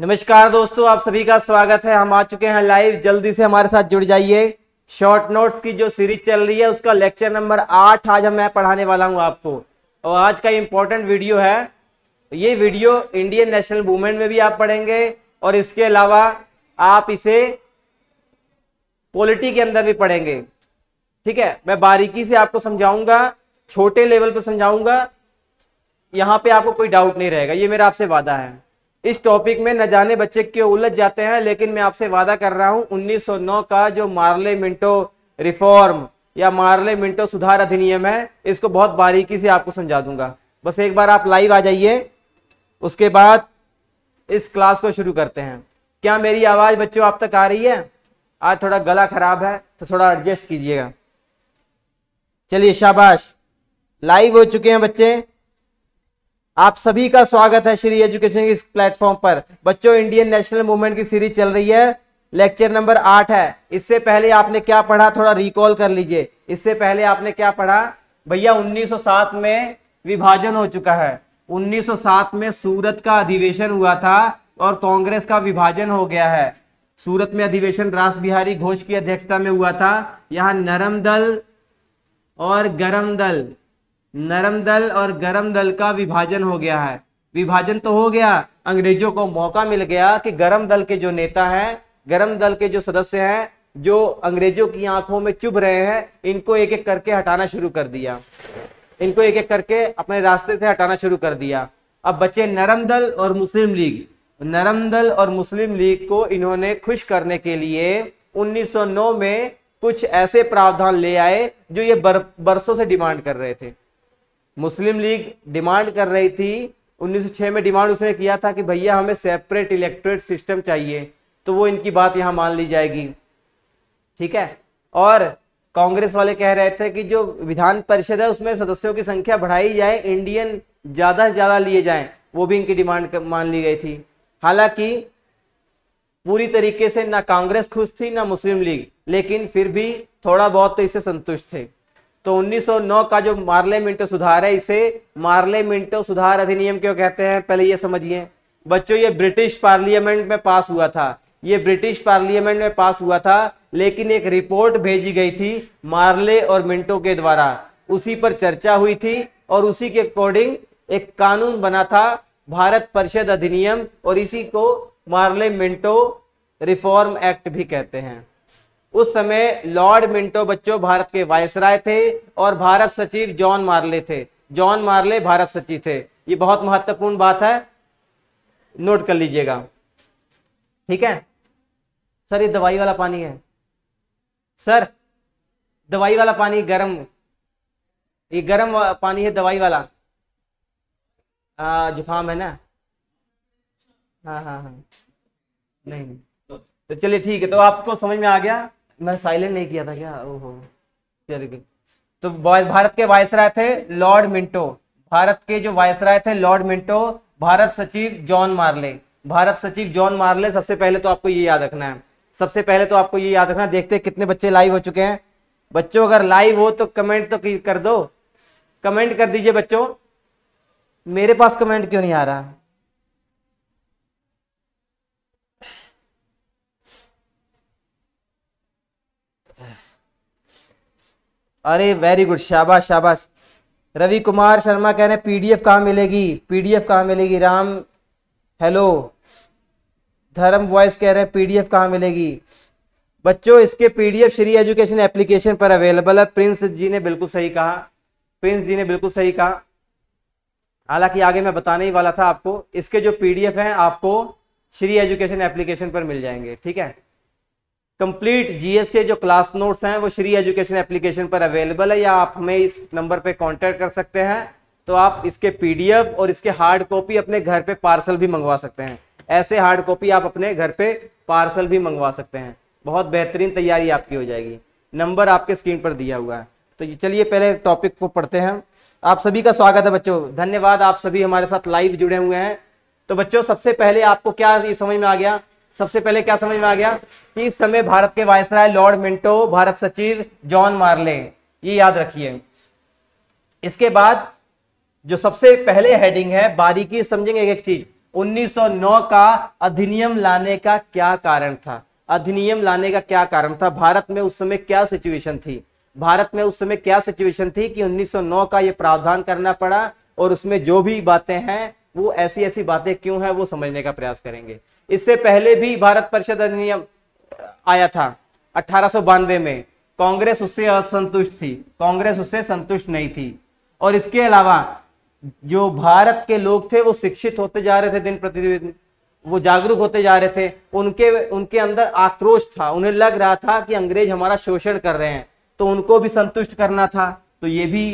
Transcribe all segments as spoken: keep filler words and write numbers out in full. नमस्कार दोस्तों, आप सभी का स्वागत है। हम आ चुके हैं लाइव, जल्दी से हमारे साथ जुड़ जाइए। शॉर्ट नोट्स की जो सीरीज चल रही है उसका लेक्चर नंबर आठ आज हम मैं पढ़ाने वाला हूं आपको। और आज का इम्पोर्टेंट वीडियो है, ये वीडियो इंडियन नेशनल मूवमेंट में भी आप पढ़ेंगे और इसके अलावा आप इसे पॉलिटी के अंदर भी पढ़ेंगे। ठीक है, मैं बारीकी से आपको समझाऊंगा, छोटे लेवल पर समझाऊंगा, यहाँ पे आपको कोई डाउट नहीं रहेगा, ये मेरा आपसे वादा है। इस टॉपिक में न जाने बच्चे क्यों उलझ जाते हैं, लेकिन मैं आपसे वादा कर रहा हूं उन्नीस सौ नौ का जो मार्ले मिंटो रिफॉर्म या मार्ले मिंटो सुधार अधिनियम है, इसको बहुत बारीकी से आपको समझा दूंगा। बस एक बार आप लाइव आ जाइए, उसके बाद इस क्लास को शुरू करते हैं। क्या मेरी आवाज बच्चों आप तक आ रही है? आज थोड़ा गला खराब है तो थोड़ा एडजस्ट कीजिएगा। चलिए, शाबाश, लाइव हो चुके हैं बच्चे। आप सभी का स्वागत है श्री एजुकेशन के इस प्लेटफॉर्म पर। बच्चों, इंडियन नेशनल मूवमेंट की सीरीज चल रही है, लेक्चर नंबर आठ है। इससे पहले आपने क्या पढ़ा, थोड़ा रिकॉल कर लीजिए। इससे पहले आपने क्या पढ़ा भैया? उन्नीस सौ सात में विभाजन हो चुका है। उन्नीस सौ सात में सूरत का अधिवेशन हुआ था और कांग्रेस का विभाजन हो गया है। सूरत में अधिवेशन रास बिहारी घोष की अध्यक्षता में हुआ था। यहाँ नरम दल और गरम दल, नरम दल और गरम दल का विभाजन हो गया है। विभाजन तो हो गया, अंग्रेजों को मौका मिल गया कि गरम दल के जो नेता हैं, गरम दल के जो सदस्य हैं, जो अंग्रेजों की आंखों में चुभ रहे हैं, इनको एक एक करके हटाना शुरू कर दिया। इनको एक एक करके अपने रास्ते से हटाना शुरू कर दिया। अब बचे नरम दल और मुस्लिम लीग। नरम दल और मुस्लिम लीग को इन्होंने खुश करने के लिए उन्नीस सौ नौ में कुछ ऐसे प्रावधान ले आए जो ये बर, बरसों से डिमांड कर रहे थे। मुस्लिम लीग डिमांड कर रही थी, उन्नीस सौ छह में डिमांड उसने किया था कि भैया हमें सेपरेट इलेक्टोरेट सिस्टम चाहिए, तो वो इनकी बात यहाँ मान ली जाएगी। ठीक है, और कांग्रेस वाले कह रहे थे कि जो विधान परिषद है उसमें सदस्यों की संख्या बढ़ाई जाए, इंडियन ज़्यादा से ज़्यादा लिए जाएं, वो भी इनकी डिमांड मान ली गई थी। हालांकि पूरी तरीके से ना कांग्रेस खुश थी ना मुस्लिम लीग, लेकिन फिर भी थोड़ा बहुत तो इससे संतुष्ट थे। तो उन्नीस सौ नौ का जो मार्ले मिंटो सुधार है, इसे मार्ले मिंटो सुधार अधिनियम क्यों कहते हैं, पहले ये समझिए बच्चों। ये ब्रिटिश पार्लियामेंट में पास हुआ था, ये ब्रिटिश पार्लियामेंट में पास हुआ था, लेकिन एक रिपोर्ट भेजी गई थी मार्ले और मिंटो के द्वारा, उसी पर चर्चा हुई थी और उसी के अकॉर्डिंग एक कानून बना था, भारत परिषद अधिनियम, और इसी को मार्ले मिंटो रिफॉर्म एक्ट भी कहते हैं। उस समय लॉर्ड मिंटो बच्चों भारत के वायसराय थे और भारत सचिव जॉन मार्ले थे। जॉन मार्ले भारत सचिव थे, ये बहुत महत्वपूर्ण बात है, नोट कर लीजिएगा। ठीक है सर, ये दवाई वाला पानी है सर, दवाई वाला पानी गर्म, ये गर्म पानी है दवाई वाला, आ, जुकाम है ना? हाँ हाँ हाँ नहीं, नहीं। तो चलिए ठीक है, तो आपको समझ में आ गया, मैं साइलेंट नहीं किया था क्या? ओहो, चलिए। तो भारत के वायसराय थे लॉर्ड मिंटो, भारत के जो वायसराय थे लॉर्ड मिंटो, भारत सचिव जॉन मार्ले, भारत सचिव जॉन मार्ले। सबसे पहले तो आपको ये याद रखना है, सबसे पहले तो आपको ये याद रखना। देखते हैं कितने बच्चे लाइव हो चुके हैं। बच्चों अगर लाइव हो तो कमेंट तो कर दो, कमेंट कर दीजिए बच्चों। मेरे पास कमेंट क्यों नहीं आ रहा? अरे वेरी गुड, शाबाश शाबाश। रवि कुमार शर्मा कह रहे हैं पीडीएफ कहाँ मिलेगी, पीडीएफ कहाँ मिलेगी? राम हेलो, धर्म वॉइस कह रहे हैं पीडीएफ कहाँ मिलेगी? बच्चों इसके पीडीएफ श्री एजुकेशन एप्लीकेशन पर अवेलेबल है। प्रिंस जी ने बिल्कुल सही कहा, प्रिंस जी ने बिल्कुल सही कहा। हालांकि आगे मैं बताने ही वाला था आपको, इसके जो पीडीएफ हैं आपको श्री एजुकेशन एप्लीकेशन पर मिल जाएंगे। ठीक है, कंप्लीट जीएस के जो क्लास नोट्स हैं वो श्री एजुकेशन एप्लीकेशन पर अवेलेबल है, या आप हमें इस नंबर पे कांटेक्ट कर सकते हैं। तो आप इसके पीडीएफ और इसके हार्ड कॉपी अपने घर पे पार्सल भी मंगवा सकते हैं। ऐसे हार्ड कॉपी आप अपने घर पे पार्सल भी मंगवा सकते हैं। बहुत बेहतरीन तैयारी आपकी हो जाएगी। नंबर आपके स्क्रीन पर दिया हुआ है। तो चलिए पहले टॉपिक को पढ़ते हैं। आप सभी का स्वागत है बच्चों, धन्यवाद, आप सभी हमारे साथ लाइव जुड़े हुए हैं। तो बच्चों सबसे पहले आपको क्या ये समझ में आ गया, सबसे पहले क्या समझ में आ गया कि इस समय भारत के वायसराय लॉर्ड मिंटो, भारत सचिव जॉन मार्ले, ये याद रखिए। इसके बाद जो सबसे पहले हेडिंग है, बारीकी समझेंगे एक एक चीज। उन्नीस सौ नौ का अधिनियम लाने का क्या कारण था? अधिनियम लाने का क्या कारण था? भारत में उस समय क्या सिचुएशन थी? भारत में उस समय क्या सिचुएशन थी कि उन्नीस सौ नौ का ये प्रावधान करना पड़ा, और उसमें जो भी बातें हैं वो ऐसी ऐसी बातें क्यों हैं वो समझने का प्रयास करेंगे। इससे पहले भी भारत परिषद अधिनियम आया था अठारह सौ बानवे में, कांग्रेस उससे असंतुष्ट थी, कांग्रेस उससे संतुष्ट नहीं थी। और इसके अलावा जो भारत के लोग थे वो शिक्षित होते जा रहे थे, दिन प्रतिदिन वो जागरूक होते जा रहे थे, उनके उनके अंदर आक्रोश था, उन्हें लग रहा था कि अंग्रेज हमारा शोषण कर रहे हैं, तो उनको भी संतुष्ट करना था, तो ये भी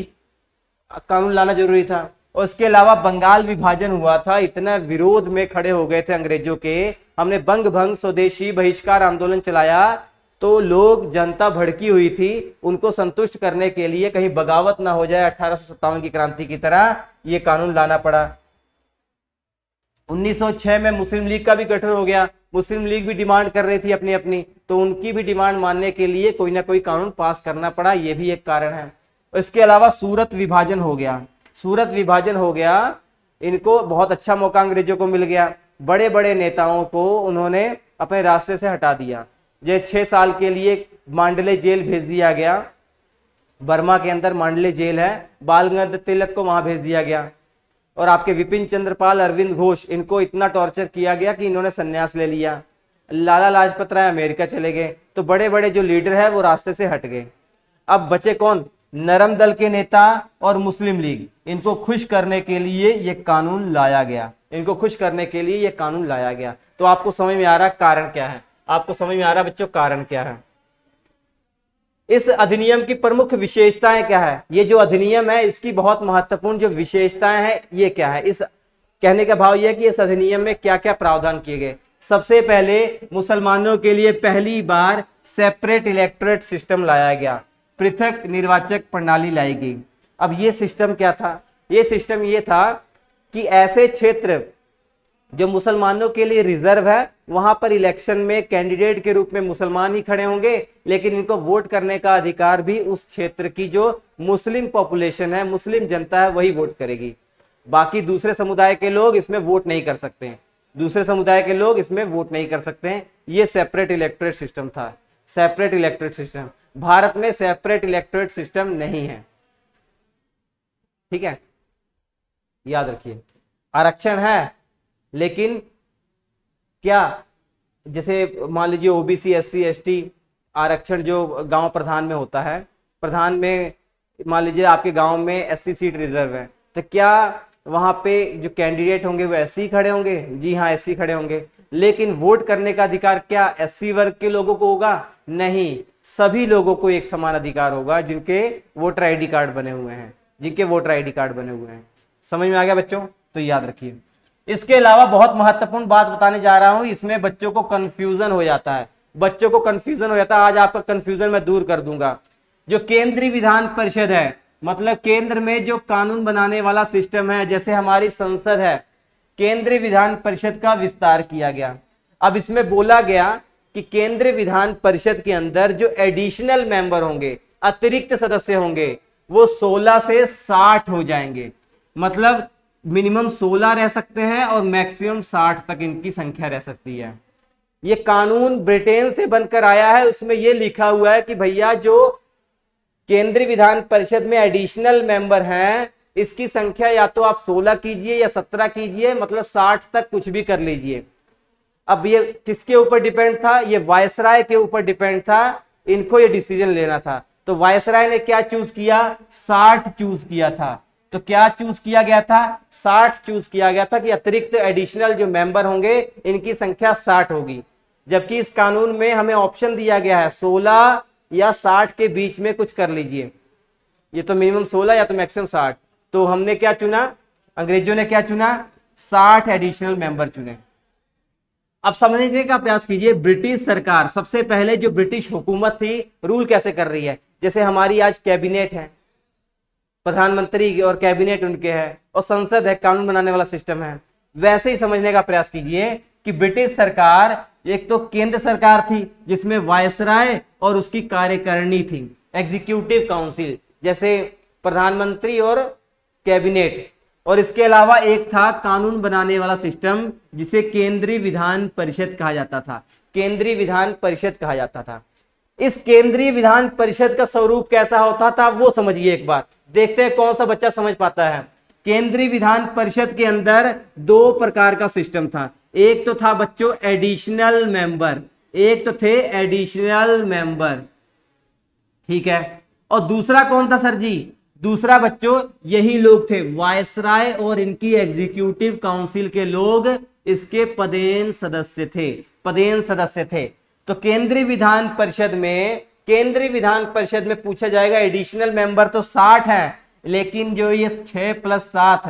कानून लाना जरूरी था। और इसके अलावा बंगाल विभाजन हुआ था, इतना विरोध में खड़े हो गए थे अंग्रेजों के, हमने बंग भंग स्वदेशी बहिष्कार आंदोलन चलाया, तो लोग जनता भड़की हुई थी, उनको संतुष्ट करने के लिए कहीं बगावत ना हो जाए अठारह सौ सत्तावन की क्रांति की तरह, ये कानून लाना पड़ा। उन्नीस सौ छह में मुस्लिम लीग का भी गठन हो गया, मुस्लिम लीग भी डिमांड कर रही थी अपनी अपनी, तो उनकी भी डिमांड मानने के लिए कोई ना कोई कानून पास करना पड़ा, ये भी एक कारण है। इसके अलावा सूरत विभाजन हो गया, सूरत विभाजन हो गया, इनको बहुत अच्छा मौका अंग्रेजों को मिल गया, बड़े बड़े नेताओं को उन्होंने अपने रास्ते से हटा दिया, जो छः साल के लिए मांडले जेल भेज दिया गया, बर्मा के अंदर मांडले जेल है, बाल गंगाधर तिलक को वहाँ भेज दिया गया। और आपके विपिन चंद्रपाल, अरविंद घोष, इनको इतना टॉर्चर किया गया कि इन्होंने संन्यास ले लिया। लाला लाजपत राय अमेरिका चले गए, तो बड़े बड़े जो लीडर है वो रास्ते से हट गए। अब बचे कौन? नरम दल के नेता और मुस्लिम लीग, इनको खुश करने के लिए ये कानून लाया गया, इनको खुश करने के लिए ये कानून लाया गया। तो आपको समझ में आ रहा कारण क्या है, आपको समझ में आ रहा बच्चों कारण क्या है। इस अधिनियम की प्रमुख विशेषताएं क्या है? ये जो अधिनियम है इसकी बहुत महत्वपूर्ण जो विशेषताएं हैं ये क्या है? इस कहने का भाव यह है कि इस अधिनियम में क्या क्या प्रावधान किए गए। सबसे पहले मुसलमानों के लिए पहली बार सेपरेट इलेक्टोरेट सिस्टम लाया गया, पृथक निर्वाचक प्रणाली लाई गई। अब ये सिस्टम क्या था? ये सिस्टम ये था कि ऐसे क्षेत्र जो मुसलमानों के लिए रिजर्व है वहां पर इलेक्शन में कैंडिडेट के रूप में मुसलमान ही खड़े होंगे, लेकिन इनको वोट करने का अधिकार भी उस क्षेत्र की जो मुस्लिम पॉपुलेशन है, मुस्लिम जनता है, वही वोट करेगी। बाकी दूसरे समुदाय के लोग इसमें वोट नहीं कर सकते हैं, दूसरे समुदाय के लोग इसमें वोट नहीं कर सकते हैं। ये सेपरेट इलेक्टोरेट सिस्टम था, सेपरेट इलेक्टोरेट सिस्टम। भारत में सेपरेट इलेक्टोरेट सिस्टम नहीं है, ठीक है, याद रखिए। आरक्षण है, लेकिन क्या जैसे मान लीजिए ओबीसी, एससी, एसटी आरक्षण जो गांव प्रधान में होता है, प्रधान में मान लीजिए आपके गांव में एससी सीट रिजर्व है, तो क्या वहां पे जो कैंडिडेट होंगे वो एससी खड़े होंगे? जी हाँ, एससी खड़े होंगे, लेकिन वोट करने का अधिकार क्या एससी वर्ग के लोगों को होगा? नहीं, सभी लोगों को एक समान अधिकार होगा जिनके वोटर आई डी कार्ड बने हुए हैं, जिनके वोटर आई डी कार्ड बने हुए हैं। समझ में आ गया बच्चों? तो याद रखिए। इसके अलावा बहुत महत्वपूर्ण बात बताने जा रहा हूं, इसमें बच्चों को कंफ्यूजन हो जाता है, बच्चों को कंफ्यूजन हो जाता है, आज आपका कंफ्यूजन मैं दूर कर दूंगा। जो केंद्रीय विधान परिषद है, मतलब केंद्र में जो कानून बनाने वाला सिस्टम है, जैसे हमारी संसद है, केंद्रीय विधान परिषद का विस्तार किया गया। अब इसमें बोला गया कि केंद्रीय विधान परिषद के अंदर जो एडिशनल मेंबर होंगे, अतिरिक्त सदस्य होंगे, वो सोलह से साठ हो जाएंगे, मतलब मिनिमम सोलह रह सकते हैं और मैक्सिमम साठ तक इनकी संख्या रह सकती है। ये कानून ब्रिटेन से बनकर आया है, उसमें ये लिखा हुआ है कि भैया जो केंद्रीय विधान परिषद में एडिशनल मेंबर हैं इसकी संख्या या तो आप सोलह कीजिए या सत्रह कीजिए, मतलब साठ तक कुछ भी कर लीजिए। अब ये किसके ऊपर डिपेंड था? ये वायसराय के ऊपर डिपेंड था, इनको ये डिसीजन लेना था। तो वायसराय ने क्या चूज किया? साठ चूज किया था। तो क्या चूज किया गया था? साठ चूज किया गया था कि अतिरिक्त एडिशनल जो मेंबर होंगे इनकी संख्या साठ होगी, जबकि इस कानून में हमें ऑप्शन दिया गया है सोलह या साठ के बीच में कुछ कर लीजिए, ये तो मिनिमम सोलह या तो मैक्सिमम साठ। तो हमने क्या चुना? अंग्रेजों ने क्या चुना? साठ एडिशनल मेंबर चुने। अब समझने का प्रयास कीजिए, ब्रिटिश सरकार सबसे पहले जो ब्रिटिश हुकूमत थी रूल कैसे कर रही है, जैसे हमारी आज कैबिनेट है, प्रधानमंत्री और कैबिनेट उनके हैं, और संसद है, कानून बनाने वाला सिस्टम है, वैसे ही समझने का प्रयास कीजिए कि ब्रिटिश सरकार एक तो केंद्र सरकार थी जिसमें वायसराय और उसकी कार्यकारिणी थी, एग्जीक्यूटिव काउंसिल, जैसे प्रधानमंत्री और कैबिनेट, और इसके अलावा एक था कानून बनाने वाला सिस्टम जिसे केंद्रीय विधान परिषद कहा जाता था, केंद्रीय विधान परिषद कहा जाता था। इस केंद्रीय विधान परिषद का स्वरूप कैसा होता था वो समझिए एक बार, देखते हैं कौन सा बच्चा समझ पाता है। केंद्रीय विधान परिषद के अंदर दो प्रकार का सिस्टम था, एक तो था बच्चों एडिशनल मेंबर, एक तो थे एडिशनल मेंबर, ठीक है, और दूसरा कौन था सर जी, दूसरा बच्चों यही लोग थे वायसराय और इनकी एग्जीक्यूटिव काउंसिल के लोग इसके पदेन सदस्य थे, पदेन सदस्य थे। तो केंद्रीय विधान परिषद में, केंद्रीय विधान परिषद में पूछा जाएगा एडिशनल मेंबर तो साठ है, लेकिन जो ये छह प्लस सात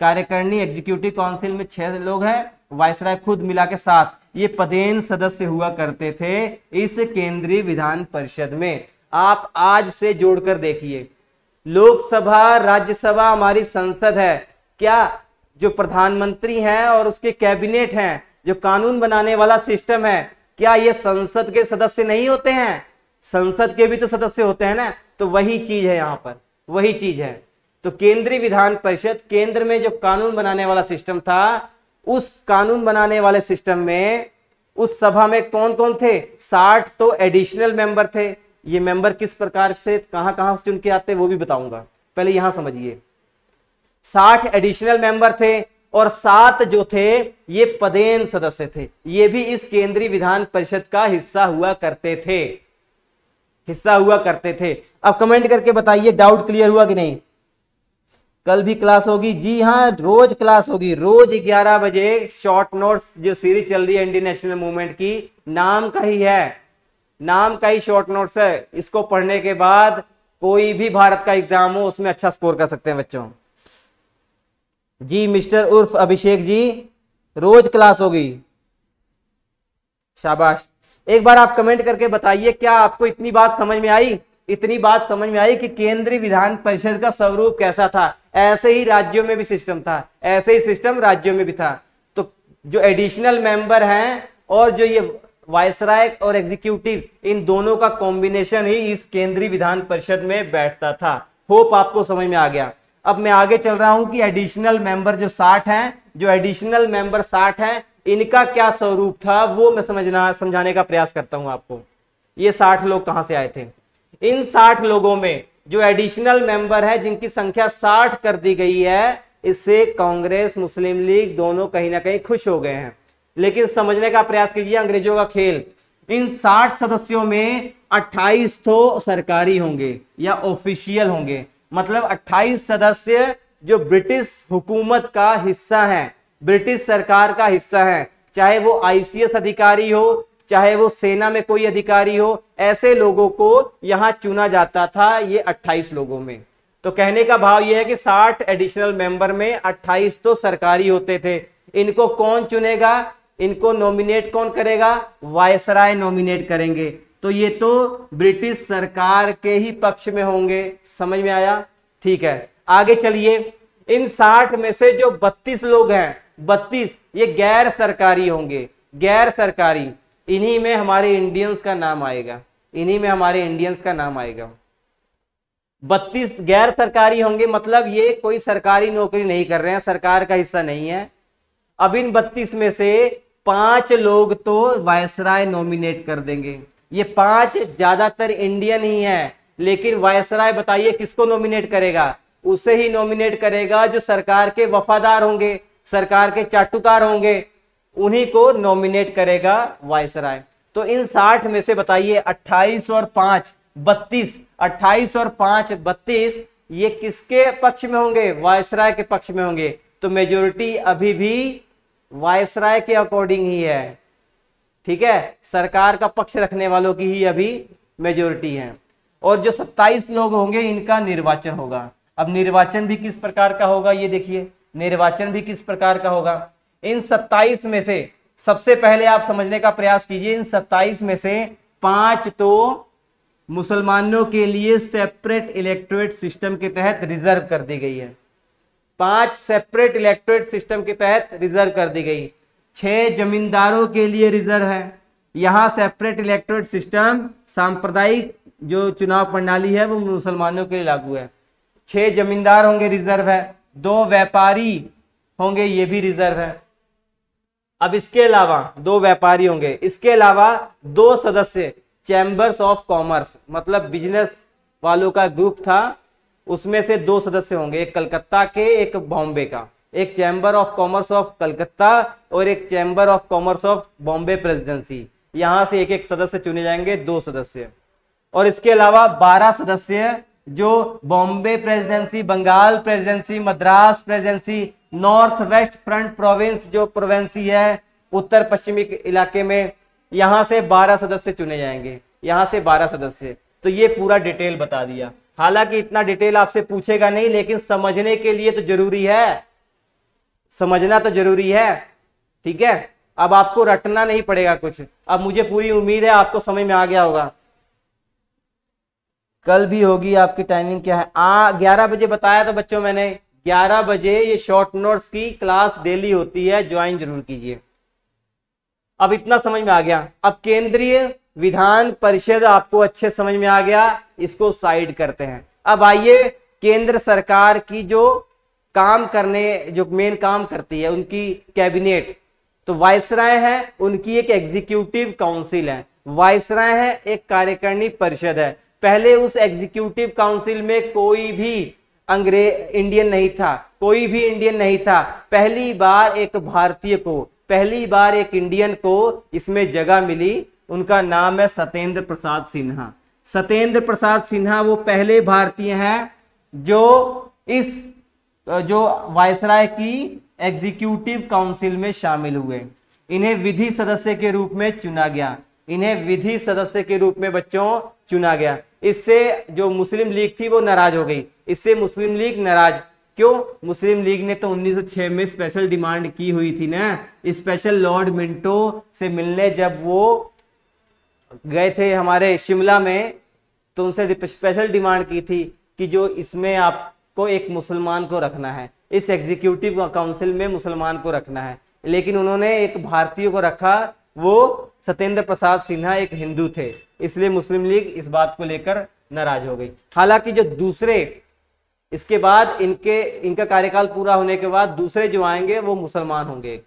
कार्यकारिणी एग्जीक्यूटिव काउंसिल में छह लोग हैं, वायसराय खुद मिला के साथ, ये पदेन सदस्य हुआ करते थे इस केंद्रीय विधान परिषद में। आप आज से जोड़कर देखिए, लोकसभा राज्यसभा हमारी संसद है, क्या जो प्रधानमंत्री हैं और उसके कैबिनेट हैं, जो कानून बनाने वाला सिस्टम है, क्या ये संसद के सदस्य नहीं होते हैं? संसद के भी तो सदस्य होते हैं ना, तो वही चीज है यहाँ पर, वही चीज है। तो केंद्रीय विधान परिषद, केंद्र में जो कानून बनाने वाला सिस्टम था, उस कानून बनाने वाले सिस्टम में उस सभा में कौन कौन थे, साठ तो एडिशनल मेंबर थे। ये मेंबर किस प्रकार से कहां कहां से चुन के आते वो भी बताऊंगा, पहले यहां समझिए, साठ एडिशनल मेंबर थे और सात जो थे ये पदेन सदस्य थे, ये भी इस केंद्रीय विधान परिषद का हिस्सा हुआ करते थे, हिस्सा हुआ करते थे। अब कमेंट करके बताइए डाउट क्लियर हुआ कि नहीं। कल भी क्लास होगी जी, हाँ रोज क्लास होगी, रोज ग्यारह बजे शॉर्ट नोट्स जो सीरीज चल रही है इंडियन नेशनल मूवमेंट की, नाम का ही है, नाम का ही शॉर्ट नोट्स है, इसको पढ़ने के बाद कोई भी भारत का एग्जाम हो उसमें अच्छा स्कोर कर सकते हैं बच्चों। जी मिस्टर उर्फ अभिषेक जी रोज क्लास होगी, शाबाश। एक बार आप कमेंट करके बताइए क्या आपको इतनी बात समझ में आई, इतनी बात समझ में आई कि केंद्रीय विधान परिषद का स्वरूप कैसा था। ऐसे ही राज्यों में भी सिस्टम था, ऐसे ही सिस्टम राज्यों में भी था। तो जो एडिशनल मेंबर हैं और जो ये वायसराय और एग्जीक्यूटिव, इन दोनों का कॉम्बिनेशन ही इस केंद्रीय विधान परिषद में बैठता था। होप आपको समझ में आ गया। अब मैं आगे चल रहा हूं कि एडिशनल मेंबर जो साठ हैं, जो एडिशनल मेंबर साठ हैं, इनका क्या स्वरूप था वो मैं समझना समझाने का प्रयास करता हूं आपको। ये साठ लोग कहां से आए थे? इन साठ लोगों में जो एडिशनल मेंबर है जिनकी संख्या साठ कर दी गई है, इससे कांग्रेस मुस्लिम लीग दोनों कहीं ना कहीं खुश हो गए हैं, लेकिन समझने का प्रयास कीजिए अंग्रेजों का खेल। इन साठ सदस्यों में अट्ठाईस तो सरकारी होंगे या ऑफिशियल होंगे, मतलब अट्ठाईस सदस्य जो ब्रिटिश हुकूमत का हिस्सा हैं, ब्रिटिश सरकार का हिस्सा हैं, चाहे वो आईसीएस अधिकारी हो, चाहे वो सेना में कोई अधिकारी हो, ऐसे लोगों को यहाँ चुना जाता था। ये अट्ठाईस लोगों में, तो कहने का भाव ये है कि साठ एडिशनल मेंबर में अट्ठाईस तो सरकारी होते थे। इनको कौन चुनेगा, इनको नॉमिनेट कौन करेगा? वायसराय नॉमिनेट करेंगे। तो ये तो ब्रिटिश सरकार के ही पक्ष में होंगे, समझ में आया? ठीक है, आगे चलिए। इन साठ में से जो बत्तीस लोग हैं, बत्तीस ये गैर सरकारी होंगे, गैर सरकारी। इन्हीं में हमारे इंडियंस का नाम आएगा, इन्हीं में हमारे इंडियंस का नाम आएगा। बत्तीस गैर सरकारी होंगे, मतलब ये कोई सरकारी नौकरी नहीं कर रहे हैं, सरकार का हिस्सा नहीं है। अब इन बत्तीस में से पांच लोग तो वायसराय नॉमिनेट कर देंगे। ये पांच ज्यादातर इंडियन ही हैं, लेकिन वायसराय बताइए किसको नॉमिनेट करेगा? उसे ही नॉमिनेट करेगा जो सरकार के वफादार होंगे, सरकार के चाटुकार होंगे, उन्हीं को नॉमिनेट करेगा वायसराय। तो इन साठ में से बताइए अट्ठाईस और पांच बत्तीस, अट्ठाईस और पांच बत्तीस, ये किसके पक्ष में होंगे? वायसराय के पक्ष में होंगे। तो मेजोरिटी अभी भी वायसराय के अकॉर्डिंग ही है, ठीक है, सरकार का पक्ष रखने वालों की ही अभी मेजोरिटी है। और जो सत्ताईस लोग होंगे इनका निर्वाचन होगा। अब निर्वाचन भी किस प्रकार का होगा ये देखिए, निर्वाचन भी किस प्रकार का होगा। इन सत्ताईस में से सबसे पहले आप समझने का प्रयास कीजिए, इन सत्ताईस में से पांच तो मुसलमानों के लिए सेपरेट इलेक्टोरेट सिस्टम के तहत रिजर्व कर दी गई है, पांच सेपरेट इलेक्टोरेट सिस्टम के तहत रिजर्व कर दी गई। छह जमींदारों के लिए रिजर्व है। यहाँ सेपरेट इलेक्टोरेट सिस्टम सांप्रदायिक जो चुनाव प्रणाली है वो मुसलमानों के लिए लागू है। छह जमींदार होंगे, रिजर्व है। दो व्यापारी होंगे, ये भी रिजर्व है। अब इसके अलावा दो व्यापारी होंगे, इसके अलावा दो सदस्य चैम्बर्स ऑफ कॉमर्स, मतलब बिजनेस वालों का ग्रुप था, उसमें से दो सदस्य होंगे, एक कलकत्ता के, एक बॉम्बे का, एक chamber of commerce of Calcutta और एक chamber of commerce of Bombay presidency. यहां से एक एक सदस्य चुने जाएंगे, दो सदस्य, और इसके अलावा बारह सदस्य जो Bombay presidency, Bengal presidency, Madras presidency, north west front province जो प्रोवेंसी है उत्तर पश्चिमी इलाके में, यहाँ से बारह सदस्य चुने जाएंगे, यहाँ से बारह सदस्य। तो ये पूरा डिटेल बता दिया। हालांकि इतना डिटेल आपसे पूछेगा नहीं, लेकिन समझने के लिए तो जरूरी है, समझना तो जरूरी है। ठीक है, अब आपको रटना नहीं पड़ेगा कुछ। अब मुझे पूरी उम्मीद है आपको समझ में आ गया होगा। कल भी होगी आपकी टाइमिंग क्या है? आ ग्यारह बजे बताया था बच्चों मैंने, ग्यारह बजे ये शॉर्ट नोट्स की क्लास डेली होती है, ज्वाइन जरूर कीजिए। अब इतना समझ में आ गया। अब केंद्रीय विधान परिषद आपको अच्छे समझ में आ गया, इसको साइड करते हैं। अब आइए केंद्र सरकार की जो काम करने, जो मेन काम करती है उनकी कैबिनेट। तो वाइसराय है, उनकी एक एग्जीक्यूटिव काउंसिल है, वाइसराय है, एक कार्यकारिणी परिषद है। पहले उस एग्जीक्यूटिव काउंसिल में कोई भी अंग्रेज इंडियन नहीं था, कोई भी इंडियन नहीं था। पहली बार एक भारतीय को, पहली बार एक इंडियन को इसमें जगह मिली। उनका नाम है सतेंद्र प्रसाद सिन्हा। सतेंद्र प्रसाद सिन्हा वो पहले भारतीय हैं जो इस जो वायसराय की एग्जीक्यूटिव काउंसिल में शामिल हुए। इन्हें विधि सदस्य के रूप में चुना गया, इन्हें विधि सदस्य के रूप में बच्चों चुना गया। इससे जो मुस्लिम लीग थी वो नाराज हो गई, इससे मुस्लिम लीग नाराज क्यों? मुस्लिम लीग ने तो उन्नीस सौ छह में स्पेशल डिमांड की हुई थी ना, स्पेशल लॉर्ड मिंटो से मिलने जब वो गए थे हमारे शिमला में, तो उनसे स्पेशल डिमांड की थी कि जो इसमें आपको एक मुसलमान को रखना है, इस एग्जीक्यूटिव काउंसिल में मुसलमान को रखना है। लेकिन उन्होंने एक भारतीय को रखा, वो सतेंद्र प्रसाद सिन्हा एक हिंदू थे, इसलिए मुस्लिम लीग इस बात को लेकर नाराज हो गई। हालांकि जो दूसरे इसके बाद इनके इनका कार्यकाल पूरा होने के बाद दूसरे जो आएंगे वो मुसलमान होंगे।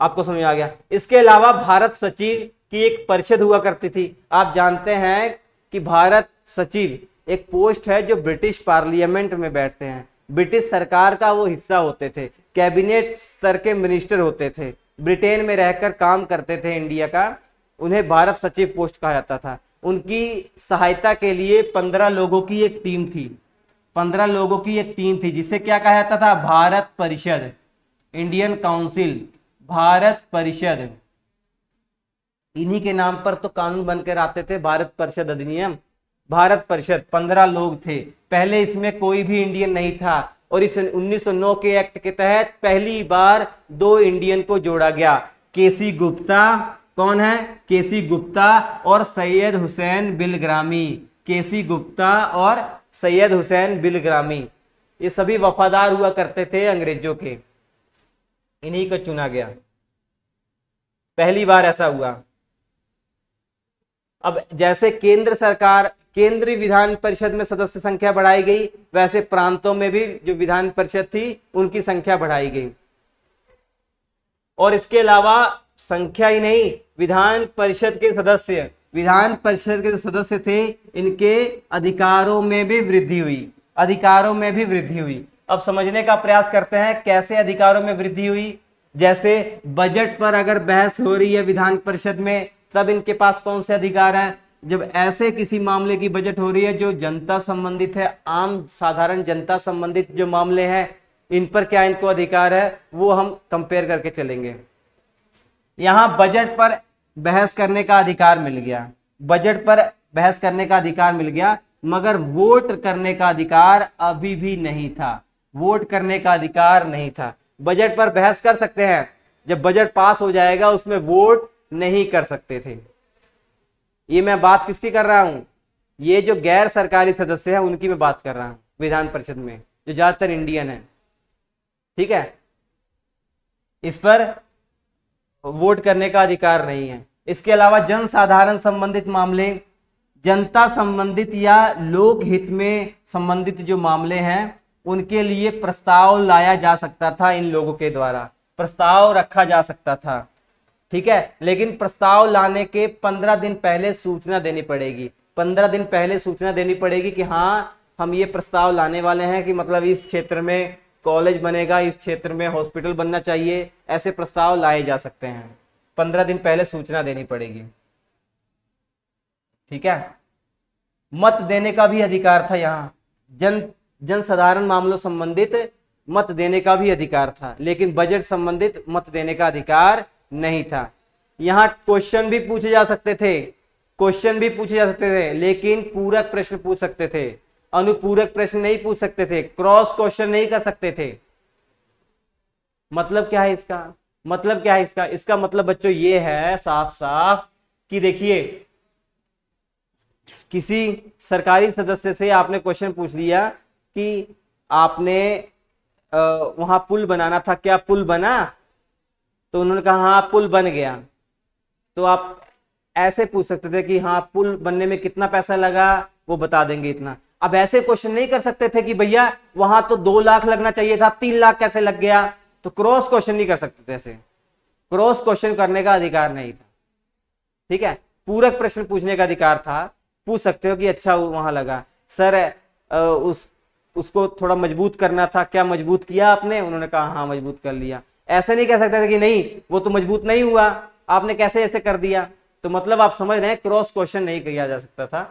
आपको समझ आ गया। इसके अलावा भारत सचिव की एक परिषद हुआ करती थी। आप जानते हैं कि भारत सचिव एक पोस्ट है जो ब्रिटिश पार्लियामेंट में बैठते हैं, ब्रिटिश सरकार का वो हिस्सा होते थे, कैबिनेट स्तर के मिनिस्टर होते थे, ब्रिटेन में रहकर काम करते थे इंडिया का, उन्हें भारत सचिव पोस्ट कहा जाता था। उनकी सहायता के लिए पंद्रह लोगों की एक टीम थी, पंद्रह लोगों की एक टीम थी जिसे क्या कहा जाता था? भारत परिषद, इंडियन काउंसिल, भारत परिषद, इन्हीं के नाम पर तो कानून बनकर आते थे, भारत परिषद अधिनियम, भारत परिषद। पंद्रह लोग थे, पहले इसमें कोई भी इंडियन नहीं था, और इस उन्नीस सौ नौ के एक्ट के तहत पहली बार दो इंडियन को जोड़ा गया। केसी गुप्ता, कौन है? केसी गुप्ता और सैयद हुसैन बिलग्रामी। केसी गुप्ता और सैयद हुसैन बिलग्रामी, ये सभी वफादार हुआ करते थे अंग्रेजों के, इन्हीं को चुना गया, पहली बार ऐसा हुआ। अब जैसे केंद्र सरकार, केंद्रीय विधान परिषद में सदस्य संख्या बढ़ाई गई, वैसे प्रांतों में भी जो विधान परिषद थी उनकी संख्या बढ़ाई गई। और इसके अलावा संख्या ही नहीं, विधान परिषद के सदस्य, विधान परिषद के जो सदस्य थे इनके अधिकारों में भी वृद्धि हुई, अधिकारों में भी वृद्धि हुई। अब समझने का प्रयास करते हैं कैसे अधिकारों में वृद्धि हुई। जैसे बजट पर अगर बहस हो रही है विधान परिषद में, तब इनके पास कौन से अधिकार हैं? जब ऐसे किसी मामले की बजट हो रही है जो जनता संबंधित है, आम साधारण जनता संबंधित जो मामले हैं, इन पर क्या इनको अधिकार है, वो हम कंपेयर करके चलेंगे। यहां बजट पर बहस करने का अधिकार मिल गया, बजट पर बहस करने का अधिकार मिल गया, मगर वोट करने का अधिकार अभी भी नहीं था, वोट करने का अधिकार नहीं था। बजट पर बहस कर सकते हैं, जब बजट पास हो जाएगा उसमें वोट नहीं कर सकते थे। ये मैं बात किसकी कर रहा हूं? ये जो गैर सरकारी सदस्य हैं उनकी मैं बात कर रहा हूं विधान परिषद में, जो ज्यादातर इंडियन है। ठीक है, इस पर वोट करने का अधिकार नहीं है। इसके अलावा जन साधारण संबंधित मामले, जनता संबंधित या लोक हित में संबंधित जो मामले हैं उनके लिए प्रस्ताव लाया जा सकता था, इन लोगों के द्वारा प्रस्ताव रखा जा सकता था, ठीक है। लेकिन प्रस्ताव लाने के पंद्रह दिन पहले सूचना देनी पड़ेगी, पंद्रह दिन पहले सूचना देनी पड़ेगी कि हाँ हम ये प्रस्ताव लाने वाले हैं, कि मतलब इस क्षेत्र में कॉलेज बनेगा, इस क्षेत्र में हॉस्पिटल बनना चाहिए, ऐसे प्रस्ताव लाए जा सकते हैं। पंद्रह दिन पहले सूचना देनी पड़ेगी, ठीक है। मत देने का भी अधिकार था, यहाँ जन जन साधारण मामलों संबंधित मत देने का भी अधिकार था, लेकिन बजट संबंधित मत देने का अधिकार नहीं था। यहाँ क्वेश्चन भी पूछे जा सकते थे, क्वेश्चन भी पूछे जा सकते थे, लेकिन पूरक प्रश्न पूछ सकते थे, अनुपूरक प्रश्न नहीं पूछ सकते थे, क्रॉस क्वेश्चन नहीं कर सकते थे। मतलब क्या है इसका, मतलब क्या है इसका इसका मतलब बच्चों ये है साफ साफ कि देखिए किसी सरकारी सदस्य से आपने क्वेश्चन पूछ लिया कि आपने आ, वहां पुल बनाना था, क्या पुल बना? तो उन्होंने कहा हाँ पुल बन गया। तो आप ऐसे पूछ सकते थे कि हाँ पुल बनने में कितना पैसा लगा, वो बता देंगे इतना। अब ऐसे क्वेश्चन नहीं कर सकते थे कि भैया वहां तो दो लाख लगना चाहिए था, तीन लाख कैसे लग गया? तो क्रॉस क्वेश्चन नहीं कर सकते थे, ऐसे क्रॉस क्वेश्चन करने का अधिकार नहीं था, ठीक है। पूरक प्रश्न पूछने का अधिकार था, पूछ सकते हो कि अच्छा वहां लगा सर, उस उसको थोड़ा मजबूत करना था, क्या मजबूत किया आपने? उन्होंने कहा हाँ मजबूत कर लिया। ऐसे नहीं कह सकते थे कि नहीं वो तो मजबूत नहीं हुआ, आपने कैसे ऐसे कर दिया। तो मतलब आप समझ रहे हैं क्रॉस क्वेश्चन नहीं किया जा सकता था,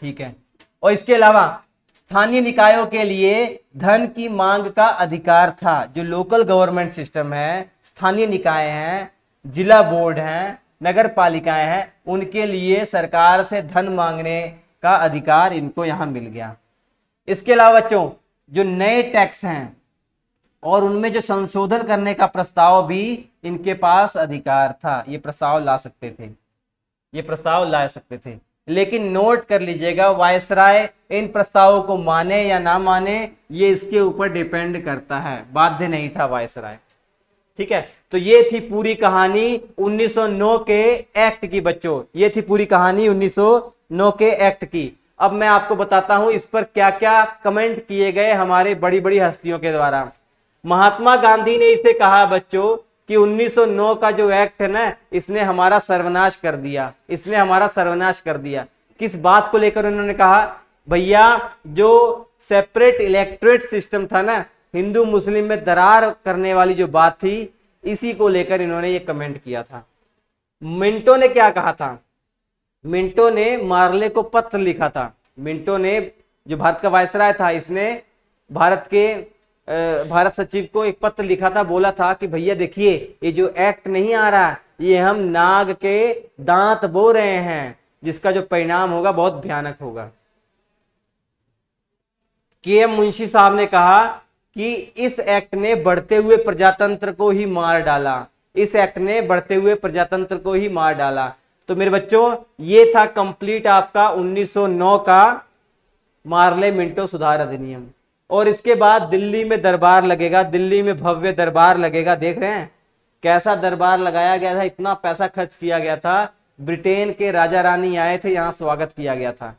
ठीक है। और इसके अलावा स्थानीय निकायों के लिए धन की मांग का अधिकार था। जो लोकल गवर्नमेंट सिस्टम है, स्थानीय निकाय हैं, जिला बोर्ड हैं, नगर पालिकाएं हैं, उनके लिए सरकार से धन मांगने का अधिकार इनको यहाँ मिल गया। इसके अलावा बच्चों जो नए टैक्स हैं और उनमें जो संशोधन करने का प्रस्ताव भी इनके पास अधिकार था, ये प्रस्ताव ला सकते थे, ये प्रस्ताव ला सकते थे। लेकिन नोट कर लीजिएगा, वायसराय इन प्रस्तावों को माने या ना माने ये इसके ऊपर डिपेंड करता है, बाध्य नहीं था वायसराय, ठीक है। तो ये थी पूरी कहानी उन्नीस सौ नौ के एक्ट की बच्चों, ये थी पूरी कहानी उन्नीस सौ नौ के एक्ट की। अब मैं आपको बताता हूं इस पर क्या क्या कमेंट किए गए हमारे बड़ी बड़ी हस्तियों के द्वारा। महात्मा गांधी ने इसे कहा बच्चों कि उन्नीस सौ नौ का जो एक्ट है ना, इसने हमारा सर्वनाश कर दिया, इसने हमारा सर्वनाश कर दिया। किस बात को लेकर उन्होंने कहा? भैया जो सेपरेट इलेक्टोरेट सिस्टम था ना, हिंदू मुस्लिम में दरार करने वाली जो बात थी, इसी को लेकर इन्होंने ये कमेंट किया था। मिंटो ने क्या कहा था? मिंटो ने मार्ले को पत्र लिखा था। मिंटो ने, जो भारत का वायसराय था, इसने भारत के भारत सचिव को एक पत्र लिखा था, बोला था कि भैया देखिए ये जो एक्ट नहीं आ रहा, ये हम नाग के दांत बो रहे हैं, जिसका जो परिणाम होगा बहुत भयानक होगा। के एम मुंशी साहब ने कहा कि इस एक्ट ने बढ़ते हुए प्रजातंत्र को ही मार डाला, इस एक्ट ने बढ़ते हुए प्रजातंत्र को ही मार डाला। तो मेरे बच्चों ये था कंप्लीट आपका उन्नीस सौ नौ का मार्ले मिंटो सुधार अधिनियम। और इसके बाद दिल्ली में दरबार लगेगा, दिल्ली में भव्य दरबार लगेगा। देख रहे हैं कैसा दरबार लगाया गया था, इतना पैसा खर्च किया गया था, ब्रिटेन के राजा रानी आए थे, यहाँ स्वागत किया गया था।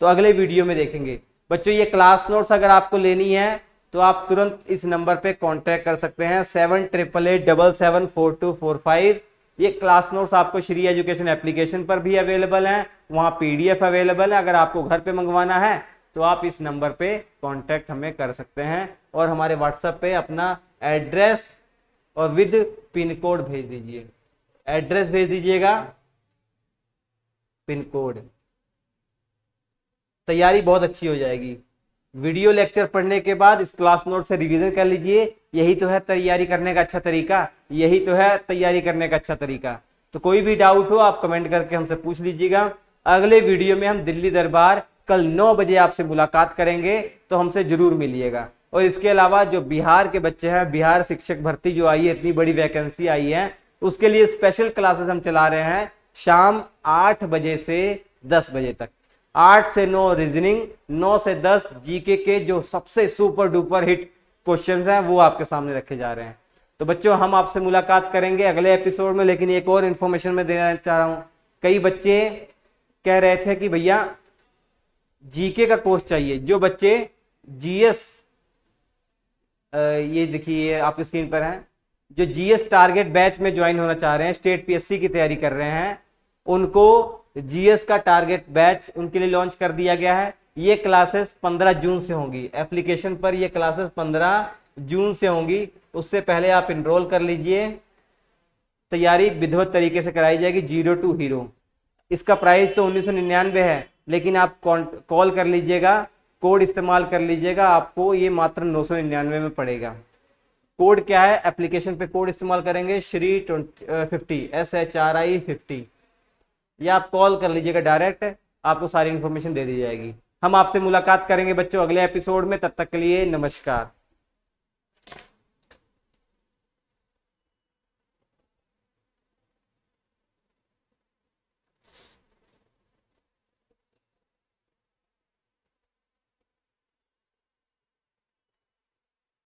तो अगले वीडियो में देखेंगे बच्चों। ये क्लास नोट्स अगर आपको लेनी है तो आप तुरंत इस नंबर पे कांटेक्ट कर सकते हैं, seven triple eight double seven four two four five. ये क्लास नोट्स आपको श्री एजुकेशन एप्लीकेशन पर भी अवेलेबल हैं, वहाँ पीडीएफ अवेलेबल है। अगर आपको घर पे मंगवाना है तो आप इस नंबर पे कांटेक्ट हमें कर सकते हैं, और हमारे व्हाट्सएप पे अपना एड्रेस और विद पिन कोड भेज दीजिए। एड्रेस भेज दीजिएगा, पिन कोड। तैयारी बहुत अच्छी हो जाएगी। वीडियो लेक्चर पढ़ने के बाद इस क्लास नोट से रिवीजन कर लीजिए। यही तो है तैयारी करने का अच्छा तरीका, यही तो है तैयारी करने का अच्छा तरीका। तो कोई भी डाउट हो आप कमेंट करके हमसे पूछ लीजिएगा। अगले वीडियो में हम दिल्ली दरबार, कल नौ बजे आपसे मुलाकात करेंगे, तो हमसे जरूर मिलिएगा। और इसके अलावा जो बिहार के बच्चे हैं, बिहार शिक्षक भर्ती जो आई है, इतनी बड़ी वैकेंसी आई है, उसके लिए स्पेशल क्लासेस हम चला रहे हैं शाम आठ बजे से दस बजे तक। आठ से नौ रीजनिंग, नौ से दस जीके के जो सबसे सुपर डुपर हिट क्वेश्चंस हैं वो आपके सामने रखे जा रहे हैं। तो बच्चों हम आपसे मुलाकात करेंगे अगले एपिसोड में। लेकिन एक और इन्फॉर्मेशन मैं देना चाह रहा हूँ, कई बच्चे कह रहे थे कि भैया जीके का कोर्स चाहिए, जो बच्चे जीएस, ये देखिए आपकी स्क्रीन पर है, जो जीएस टारगेट बैच में ज्वाइन होना चाह रहे हैं, स्टेट पीएससी की तैयारी कर रहे हैं, उनको जीएस का टारगेट बैच उनके लिए लॉन्च कर दिया गया है। ये क्लासेस पंद्रह जून से होंगी, एप्लीकेशन पर ये क्लासेस पंद्रह जून से होंगी, उससे पहले आप इनरोल कर लीजिए। तैयारी विधिवत तरीके से कराई जाएगी, जीरो टू हीरो। इसका प्राइस तो उन्नीस सौ निन्यानवे है, लेकिन आप कॉल कर लीजिएगा, कोड इस्तेमाल कर लीजिएगा, आपको ये मात्र नौ सौ निन्यानवे में पड़ेगा। कोड क्या है, एप्लीकेशन पे कोड इस्तेमाल करेंगे Shri fifty S H R I fifty, या आप कॉल कर लीजिएगा डायरेक्ट, आपको सारी इन्फॉर्मेशन दे दी जाएगी। हम आपसे मुलाकात करेंगे बच्चों अगले एपिसोड में, तब तक के लिए नमस्कार।